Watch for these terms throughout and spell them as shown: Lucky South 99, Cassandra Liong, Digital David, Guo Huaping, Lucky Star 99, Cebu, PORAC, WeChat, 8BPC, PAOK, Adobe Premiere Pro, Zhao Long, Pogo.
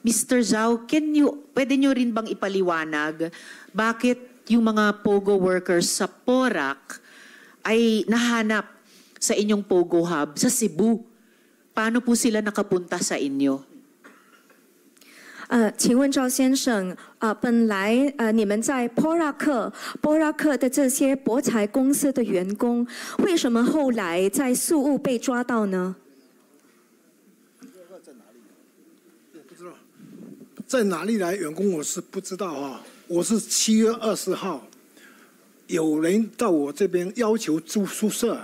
Mr. Zhao, pwede nyo rin bang ipaliwanag bakit yung mga Pogo workers sa PORAC ay nahanap sa inyong Pogo Hub sa Cebu? Paano po sila nakapunta sa inyo? 请问赵先生，本来你们在波拉克的这些博彩公司的员工，为什么后来在宿务被抓到呢？不知道，在哪里来员工我是不知道啊。我是7月20号，有人到我这边要求住宿舍，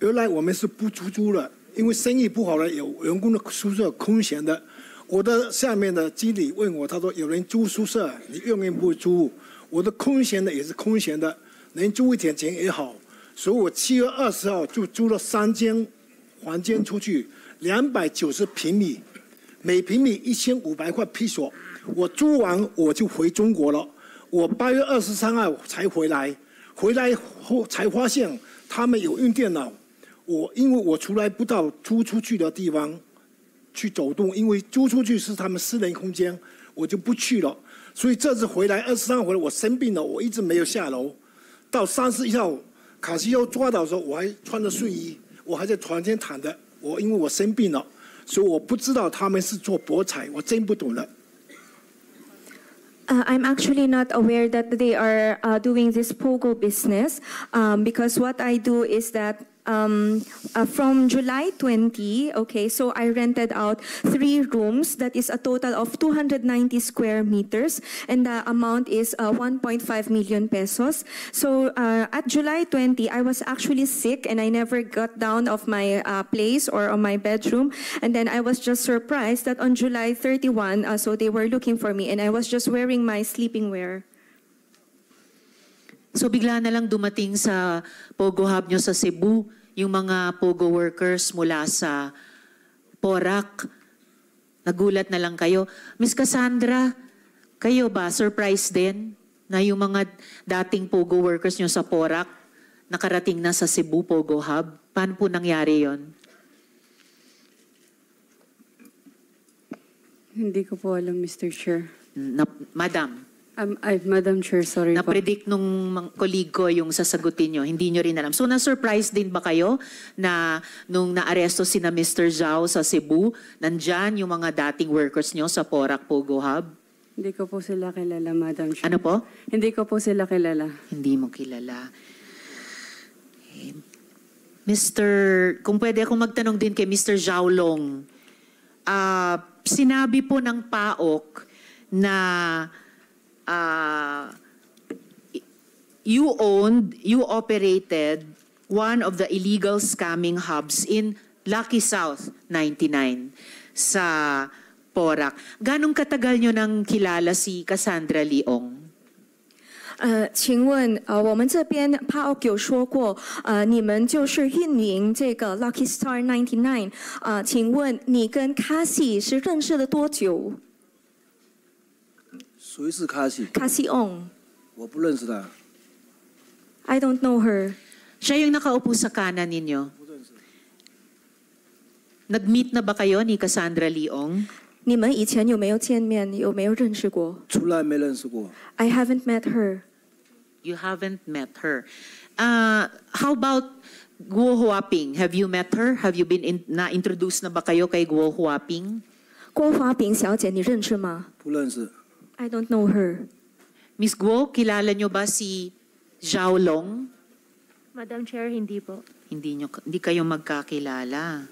原来我们是不出租了，因为生意不好了，有员工的宿舍空闲的。 我的下面的经理问我，他说有人租宿舍，你愿意不租？我的空闲的也是空闲的，能租一点钱也好。所以我7月20号就租了3间房间出去，290平米，每平米1500块披索。我租完我就回中国了，我8月23号才回来，回来后才发现他们有用电脑，因为我从来不到租出去的地方。 去走动，因为租出去是他们私人空间，我就不去了。所以这次回来23回来，我生病了，我一直没有下楼。到31号，卡西欧抓到的时候，我还穿着睡衣，我还在床间躺着。因为我生病了，所以我不知道他们是做博彩，我真不懂了。 I'm actually not aware that they are doing this Pogo business because what I do is that from July 20, okay, so I rented out 3 rooms. That is a total of 290 square meters, and the amount is 1.5 million pesos. So at July 20, I was actually sick, and I never got down of my place or on my bedroom. And then I was just surprised that on July 31, so they were looking for me, and I was just wearing my sleeping wear. So bigla na lang dumating sa Pogo Hub nyo sa Cebu yung mga Pogo workers mula sa PORAC. Nagulat na lang kayo. Miss Cassandra, kayo ba surprised din na yung mga dating Pogo workers nyo sa PORAC nakarating na sa Cebu Pogo Hub? Paano po nangyari yon? Hindi ko po alam, Mr. Chair. Madam. Madam Chair, sorry po. Na-predict nung colleague ko yung sasagutin nyo, hindi nyo rin alam. So na-surprise din ba kayo na nung na-aresto si na Mr. Zhao sa Cebu, nandyan yung mga dating workers nyo sa PORAC Pogo Hub? Hindi ko po sila kilala, Madam Chair. Ano po? Hindi ko po sila kilala. Hindi mo kilala. Kung pwede akong magtanong din kay Mr. Zhao Long, sinabi po ng PAOK na you operated one of the illegal scamming hubs in Lucky South 99 sa PORAC. Ganong katagal nyo nang kilala si Cassandra Liong? 请问我们这边 PAOK 有说过，你们就是运营这个 Lucky Star 99，请问你跟Cassie是认识了多久？ 谁是卡西？卡西翁。我不认识他。I don't know her. Siya yung nakaupo sa kanan ninyo. Nag-meet na ba kayo ni Cassandra Liong? 你们以前有没有见面？有没有认识过？从来没认识过。I haven't met her. You haven't met her. How about Guo Huaping? Have you met her? Have you been na-introduce na ba kayo kay Guo Huaping? Guo Huaping 小姐，你认识吗？不认识。 I don't know her. Miss Guo, kilala nyo ba si Zhao Long? Madam Chair, hindi po. Hindi kayo magkakilala.